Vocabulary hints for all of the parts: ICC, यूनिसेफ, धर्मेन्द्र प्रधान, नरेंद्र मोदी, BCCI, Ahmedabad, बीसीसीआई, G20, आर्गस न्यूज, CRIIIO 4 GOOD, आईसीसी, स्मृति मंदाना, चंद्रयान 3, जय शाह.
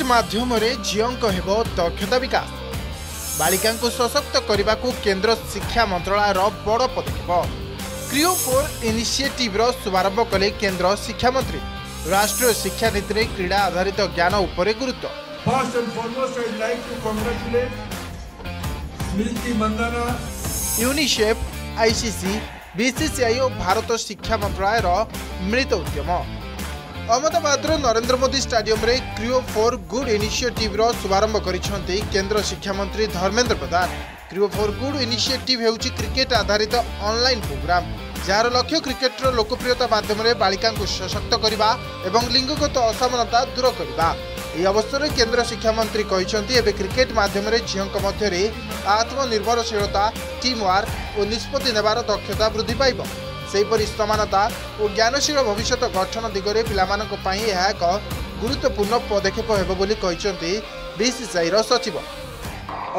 Cricket माध्यम झील को दक्षता विकास बालिका सशक्त करने को केन्द्र शिक्षा मंत्रालय बड़ पदक्षेप क्रियो 4 इनिशिएटिव शुभारंभ कले केन्द्र शिक्षा मंत्री। राष्ट्रीय शिक्षा नीति में क्रीड़ा आधारित ज्ञान उपरे गुरुत्व। First and foremost I like to congratulate स्मृति मंदाना। यूनिसेफ, आईसीसी, बीसीसीआई और भारत शिक्षा मंत्रालय मिलित उद्यम। अहमदाबाद नरेंद्र मोदी स्टेडियम रे क्रियो 4 गुड इनिशिएटिव रो शुभारंभ करिसेंते केंद्र शिक्षा मंत्री धर्मेन्द्र प्रधान। Creo 4 good initiative हेउची क्रिकेट आधारित ऑनलाइन प्रोग्राम जार लक्ष्य क्रिकेट रो लोकप्रियता माध्यम रे बालिका को सशक्त करबा एवं लिंगगत असमानता दूर करबा। यह अवसर में केंद्र शिक्षा मंत्री कहते एवं क्रिकेट माध्यम झीलों मध्य आत्मनिर्भरशीलता टीम वर्क और निष्पत्ति नेबार दक्षता वृद्धि पाइब। सेहीपरि समानता और ज्ञानशील भविष्य गठन दिगरे पाई यह एक गुरुत्वपूर्ण पदक्षेप होती बीसीसीआई सचिव।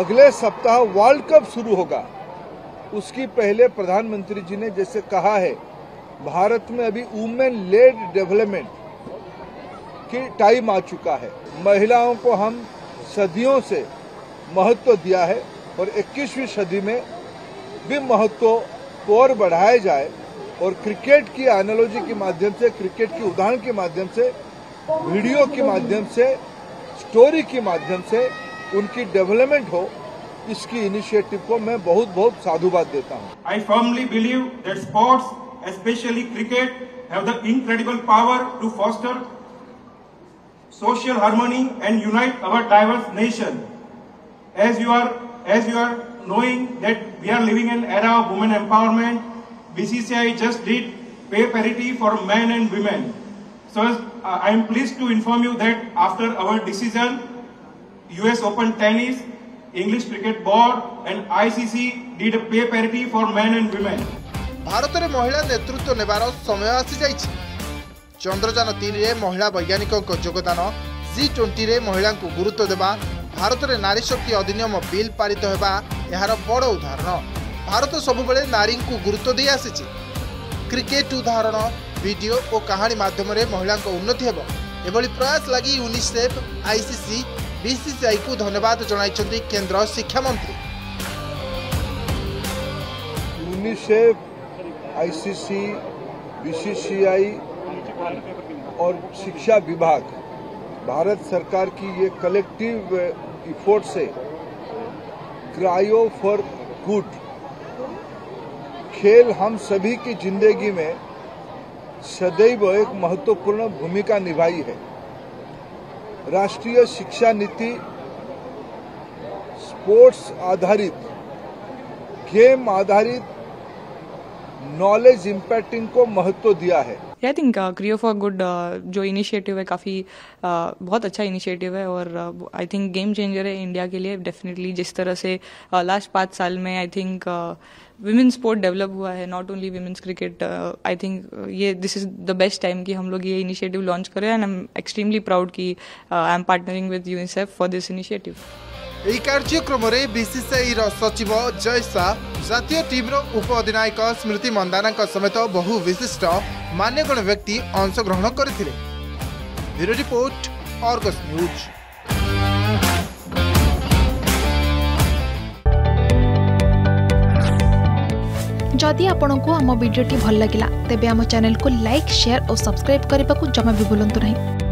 अगले सप्ताह वर्ल्ड कप शुरू होगा, उसकी पहले प्रधानमंत्री जी ने जैसे कहा है भारत में अभी वुमेन लेड डेवलपमेंट कि टाइम आ चुका है। महिलाओं को हम सदियों से महत्व दिया है और 21वीं सदी में भी महत्व को और बढ़ाया जाए और क्रिकेट की एनालॉजी के माध्यम से, क्रिकेट की उदाहरण के माध्यम से, वीडियो के माध्यम से, स्टोरी के माध्यम से उनकी डेवलपमेंट हो। इसकी इनिशिएटिव को मैं बहुत बहुत साधुवाद देता हूँ। I firmly believe that sports specially cricket have the incredible power to foster social harmony and unite our diverse nation. As you are knowing that we are living an era of women empowerment. BCCI just did pay parity for men and women. So I am pleased to inform you that after our decision, US Open Tennis, English Cricket Board and ICC did a pay parity for men and women. Bharat रे महिला नेतृत्व नेबार समय आसी जाइछि। चंद्रयान 3 में महिला वैज्ञानिकों को योगदान, G20 में महिला को गुरुत्व देवा, भारत में नारी शक्ति अधिनियम बिल पारित होगा यार बड़ उदाहरण। भारत सबुबले नारी को गुरुत्व दे आसी। क्रिकेट उदाहरण वीडियो और कहानी माध्यम महिला उन्नति हेब एभली प्रयास लगी यूनिसेफ, आईसीसी, बीसीसीआई को धन्यवाद जनाइछन्ती केंद्र शिक्षा मंत्री। यूनिसेफ, आईसीसी, बीसीसीआई और शिक्षा विभाग भारत सरकार की ये कलेक्टिव इफोर्ट से CRIIIO 4 GOOD खेल हम सभी की जिंदगी में सदैव एक महत्वपूर्ण भूमिका निभाई है। राष्ट्रीय शिक्षा नीति स्पोर्ट्स आधारित, गेम आधारित, नॉलेज इम्पैक्टिंग को महत्व दिया है। आई थिंक क्रियो 4 गुड जो इनिशिएटिव है काफ़ी बहुत अच्छा इनिशिएटिव है और आई थिंक गेम चेंजर है इंडिया के लिए डेफिनेटली। जिस तरह से लास्ट 5 साल में I think women's sport develop हुआ है, not only women's cricket, I think ये this is the best time कि हम लोग ये इनिशिएटिव लॉन्च करें and I am extremely proud कि I am partnering with यूनिसेफ for this initiative. यह कार्यक्रम में बीसीसीआई सचिव जय शाह, जातीय टीम उप अधिनायक स्मृति मंदाना समेत बहु विशिष्ट मान्यगण्य व्यक्ति अंशग्रहण करथिले। Bureau report, आर्गस न्यूज। जदि आपंक आम भिडी भल लगा तेब आम चैनल को लाइक, शेयर और सब्सक्राइब करने को जमा भी भूलु ना।